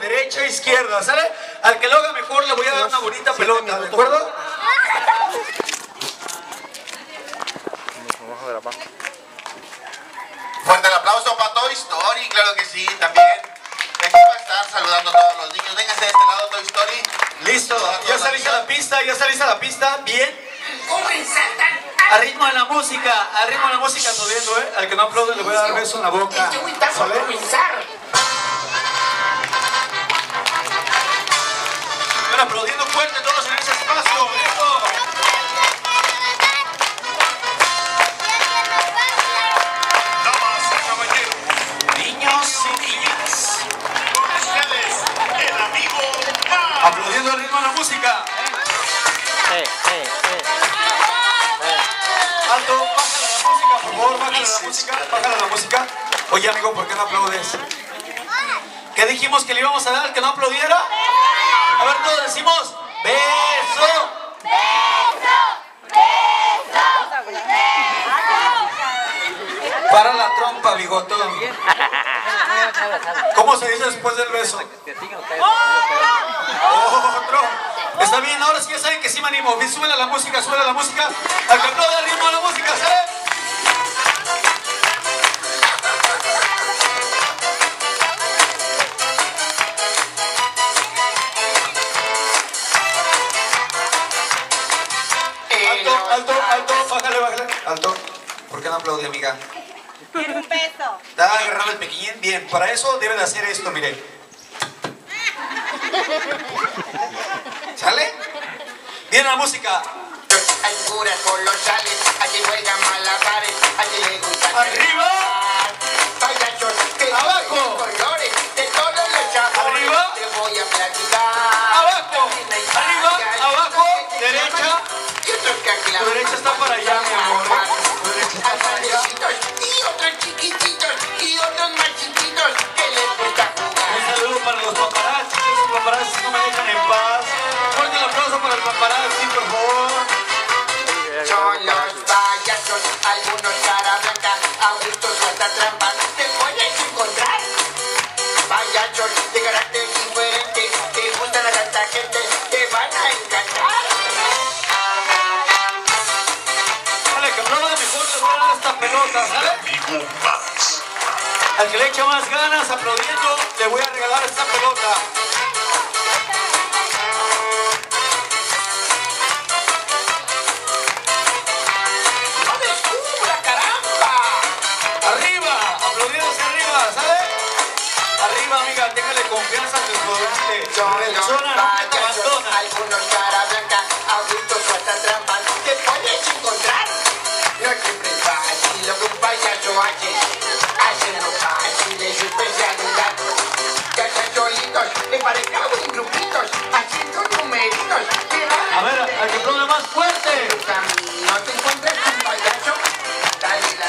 Derecha e izquierda, ¿sale? Al que lo haga mejor le voy a dar una bonita pelota, ¿de acuerdo? Fuerte el aplauso para Toy Story, claro que sí, también. Aquí va a estar saludando a todos los niños. Vénganse de este lado, Toy Story. Listo, ya salís a la pista, ya salís a la pista, bien. Al ritmo de la música, al ritmo de la música, todo viendo, ¿eh? Al que no aplaude le voy a dar beso en la boca. ¿Sale? Aplaudiendo fuerte todos en ese espacio, ¿listo? Damas y caballeros, niños y niñas, con ustedes el amigo Mar. Aplaudiendo el ritmo de la música. Alto, bájale la música, por favor, bájale la música, bájale la música. Oye, amigo, ¿por qué no aplaudes? ¿Qué dijimos que le íbamos a dar? ¿Que no aplaudiera? A ver, todos decimos beso. Beso, beso, beso. Para la trompa, bigotón. ¿Cómo se dice después del beso? Otro. Está bien, ahora sí ya saben que sí me animo. Bien, súbela la música, súbela la música. Al que aplaude el ritmo de la música, ¿sabes? Alto, ¿por qué no aplaude, amiga? Quiero un beso. Está agarrado el pequeñín, bien. Para eso deben hacer esto, mire. ¿Sale? Bien la música. Hay curas colosales, allí juegan malabares, allí le gustan. ¡Arriba! Payasos, que abajo, colores, de todos los chavos. ¡Arriba! Te voy a platicar. ¡Abajo! ¡Arriba! ¡Abajo! ¡Derecha! Tu derecha está para allá, mi amor. Y otros chiquititos y otros más chiquitos que les gusta jugar. Un saludo para los paparazzis no me dejan en paz. Fuerte el aplauso para el paparazzi, por favor. Son los payasos, algunos cara blanca, adultos hasta trampas. Te puedes encontrar payasos de carácter diferente, te gustan a tanta gente, te van a encantar. Pelota, ¿sale? Al que le echa más ganas aplaudiendo, le voy a regalar esta pelota. ¡No descubra, caramba! ¡Arriba! Aplaudiendo hacia arriba, ¿sale? Arriba, amiga, déjale confianza a tu estudiante. Persona no te abandona. Algunos cara blanca, adultos cuantas trampas. ¿Te puedes encontrar? No siempre es fácil lo que un payaso hace, hacerlo fácil de su especialidad. Que hacen solitos, le parezca en grupitos, haciendo numeritos. A ver, al que aplaude más fuerte. No te encuentras un payaso, dale la.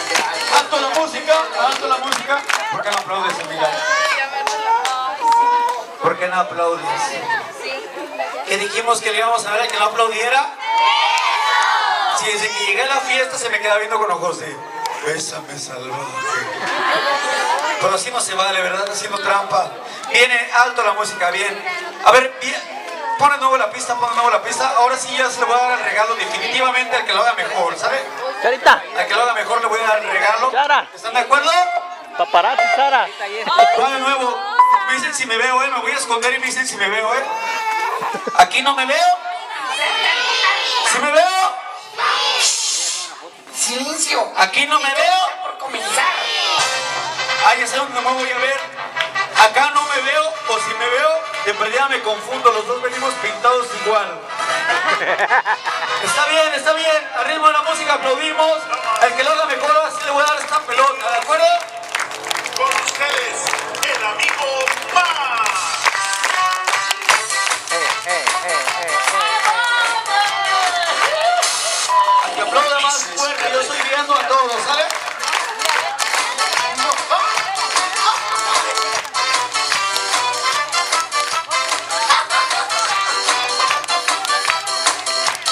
Alto la música, alto la música. ¿Por qué no aplaudes, amiga? ¿Por qué no aplaudes? ¿Qué dijimos que le íbamos a dar a que no aplaudiera? Si desde que llegué a la fiesta se me queda viendo con ojos de bésame salvaje. Pero así no se vale, ¿verdad? Haciendo trampa. Viene alto la música, bien. A ver, pon de nuevo la pista, pon de nuevo la pista. Ahora sí ya se le voy a dar el regalo definitivamente al que lo haga mejor, ¿sabes? Charita. Al que lo haga mejor le voy a dar el regalo. Chara. ¿Están de acuerdo? Paparazzi, Chara. Va de nuevo. Me dicen si me veo, ¿eh? Me voy a esconder y me dicen si me veo, ¿eh? Aquí no me veo. ¿Sí me veo? Silencio. Aquí no me veo. Por comenzar. Ah, ya sé dónde me voy a ver. Acá no me veo, o si me veo, de perdida me confundo. Los dos venimos pintados igual. Está bien, está bien. Al ritmo de la música aplaudimos. El que lo haga mejor, así le voy a dar esta pelota, ¿de acuerdo? Con ustedes, el amigo Paz. Aplauda más fuerte, yo estoy guiando a todos, ¿sale?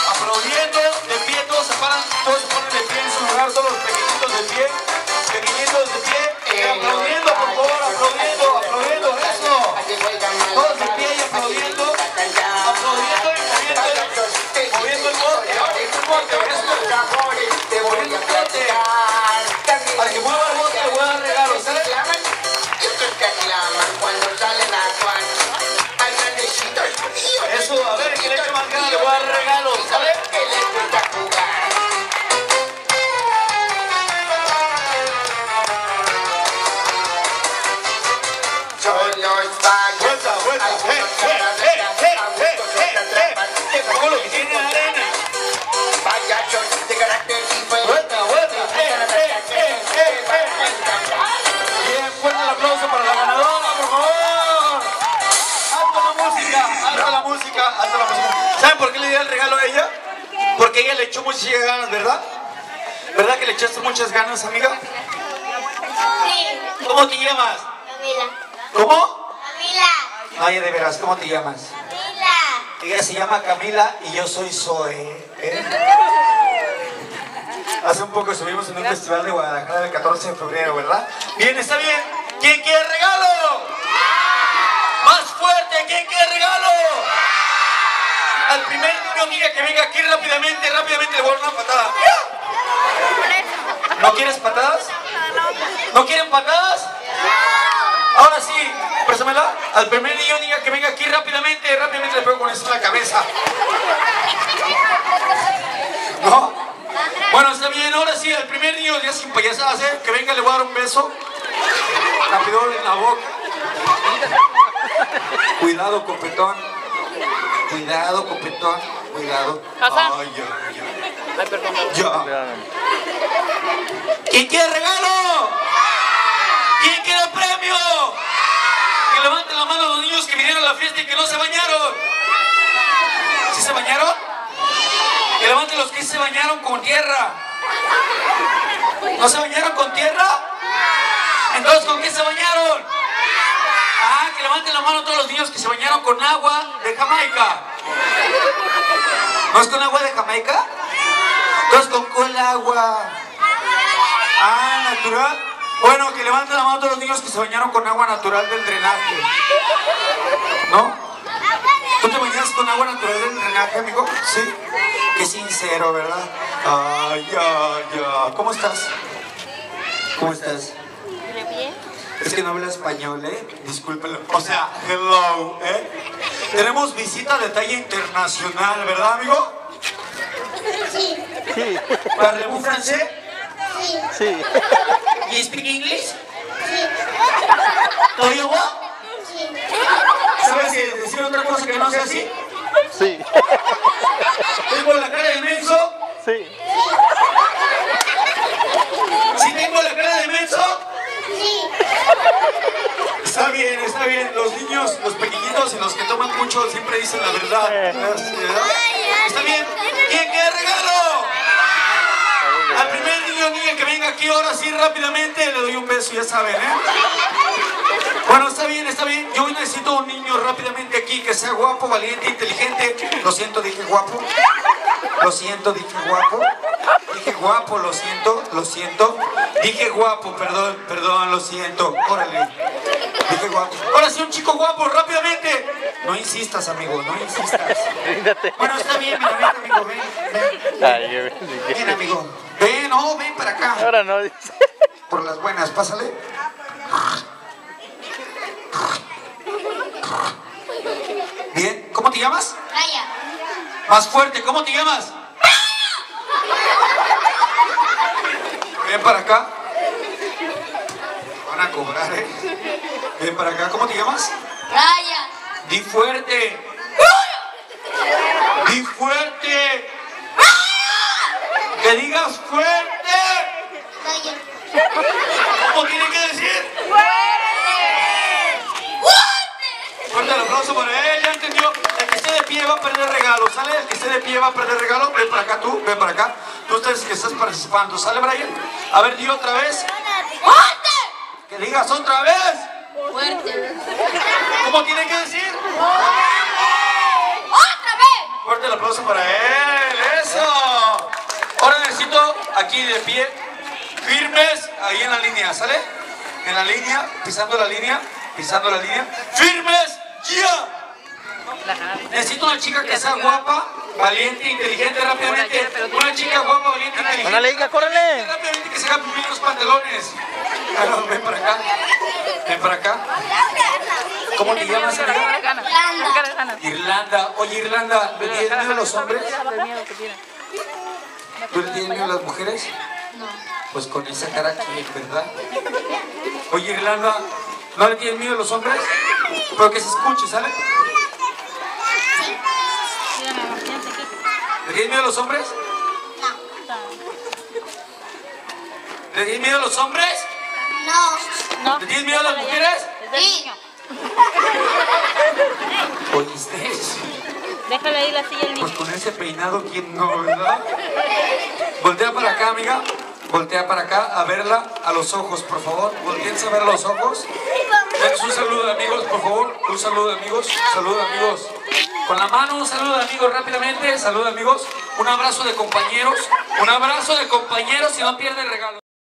Aplaudiendo, de pie, todos se paran, todos se ponen de pie en su lugar, todos los pequeñitos de pie, pequeñitos de pie, aplaudiendo, por favor, aplaudiendo, aplaudiendo, eso. música, hasta la música. ¿Saben por qué le di el regalo a ella? Porque ella le echó muchas ganas, ¿verdad? ¿Verdad que le echaste muchas ganas, amiga? Sí. ¿Cómo te llamas? Camila. ¿Cómo? Camila. Ay, de veras, ¿cómo te llamas? Camila. Ella se llama Camila y yo soy Zoe. Hace un poco estuvimos en un festival de Guadalajara del 14 de febrero, ¿verdad? Bien, está bien. ¿Quién quiere regalo? ¡Más fuerte! ¿Quién quiere regalo? Al primer niño o niña que venga aquí rápidamente, le voy a dar una patada. ¿No quieres patadas? ¿No quieren patadas? Ahora sí, préstamela. Al primer niño o niña que venga aquí rápidamente, le pego con esto en la cabeza. ¿No? Bueno, está bien, ahora sí, el primer niño ya sin payasadas, ¿eh? Que venga, le voy a dar un beso. Rápido en la boca. Cuidado, copetón. Cuidado, copetón. Cuidado. Ay, ya. ¿Quién quiere regalo? ¿Quién quiere premio? Que levanten la mano a los niños que vinieron a la fiesta y que no se bañaron. ¿Sí se bañaron? Que levanten los que se bañaron con tierra. ¿No se bañaron con tierra? Entonces, ¿con qué se bañaron? Ah, que levanten la mano todos los niños que se bañaron con agua de Jamaica. ¿No es con agua de Jamaica? Entonces, ¿con cuál agua? Ah, natural. Bueno, que levanten la mano todos los niños que se bañaron con agua natural del drenaje. ¿No? ¿Tú te bañas con agua natural del drenaje, amigo? Sí. Qué sincero, ¿verdad? Ay, ay, ay. ¿Cómo estás? ¿Cómo estás? Bien. Es que no habla español, ¿eh? Discúlpelo. O sea, hello, ¿eh? Tenemos visita de talla internacional, ¿verdad, amigo? Sí. Sí. ¿Parlez-vous francés? Sí. Sí. ¿You speak English? Sí. ¿Todo yo? Sí. ¿Sabes que decir otra cosa que no sea así? Sí. ¿Tengo la cara de menso? Sí. ¿Sí tengo la cara de menso? Sí. Está bien, está bien. Los niños, los pequeñitos y los que toman mucho siempre dicen la verdad. Está bien. ¿Quién quiere regalo? Al primer niño o niña que venga aquí ahora sí rápidamente le doy un beso, ya saben, ¿eh? Bueno, está bien, está bien. Yo necesito un niño rápidamente aquí que sea guapo, valiente, inteligente. Lo siento, dije guapo. Lo siento, dije guapo. Dije guapo, lo siento, Dije guapo, perdón, lo siento. Órale. Dije guapo. Ahora sí, un chico guapo, rápidamente. No insistas, amigo, no insistas. Bueno, está bien, mira, amigo, ven. Ven, amigo. Ven, no, ven para acá. Ahora no. Por las buenas, pásale. Bien, ¿cómo te llamas? Raya. Más fuerte, ¿cómo te llamas? Ven para acá. Van a cobrar, ¿eh? Ven para acá, ¿cómo te llamas? Raya. Di fuerte. Di fuerte. Que digas fuerte. Raya. ¿Cómo tiene que decir? Fuerte el aplauso para él, ya entendió. El que esté de pie va a perder regalo, ¿sale? El que esté de pie va a perder regalo. Ven para acá tú, ven para acá. Tú ustedes que estás participando, ¿sale, Brian? A ver, di otra vez. ¡Fuerte! Que digas otra vez. Fuerte. ¿Cómo tiene que decir? ¡Fuerte! ¡Otra vez! Fuerte el aplauso para él, eso. Ahora necesito aquí de pie, firmes, ahí en la línea, ¿sale? En la línea, pisando la línea. Pisando la línea. ¡Firmes! ¡Ya! Necesito una chica que sea guapa, valiente, inteligente, rápidamente. Una chica guapa, valiente, inteligente. ¡Una liga, córrele! Rápidamente que se hagan bien los pantalones. Claro, ven para acá. Ven para acá. ¿Cómo te llamas, amiga? Irlanda. Irlanda. Oye, Irlanda, ¿le tienes miedo a los hombres? ¿Tú le tienes miedo a las mujeres? No. Pues con esa cara aquí, ¿verdad? Oye, Irlanda, ¿no le tienen miedo a los hombres? Pero que se escuche, ¿sale? Sí. ¿Le tienen miedo a los hombres? No. ¿Le tienen miedo a los hombres? No. ¿Le tienen miedo a las mujeres? Sí. ¿Oíste? Déjale ahí la silla al niño. Pues con ese peinado, ¿quién no, verdad? Voltea para acá, amiga. Voltea para acá a verla a los ojos, por favor. Volteense a ver los ojos. Dense un saludo de amigos, por favor. Un saludo de amigos. Saludo de amigos. Con la mano, un saludo de amigos rápidamente. Saludo de amigos. Un abrazo de compañeros. Un abrazo de compañeros y no pierden regalo.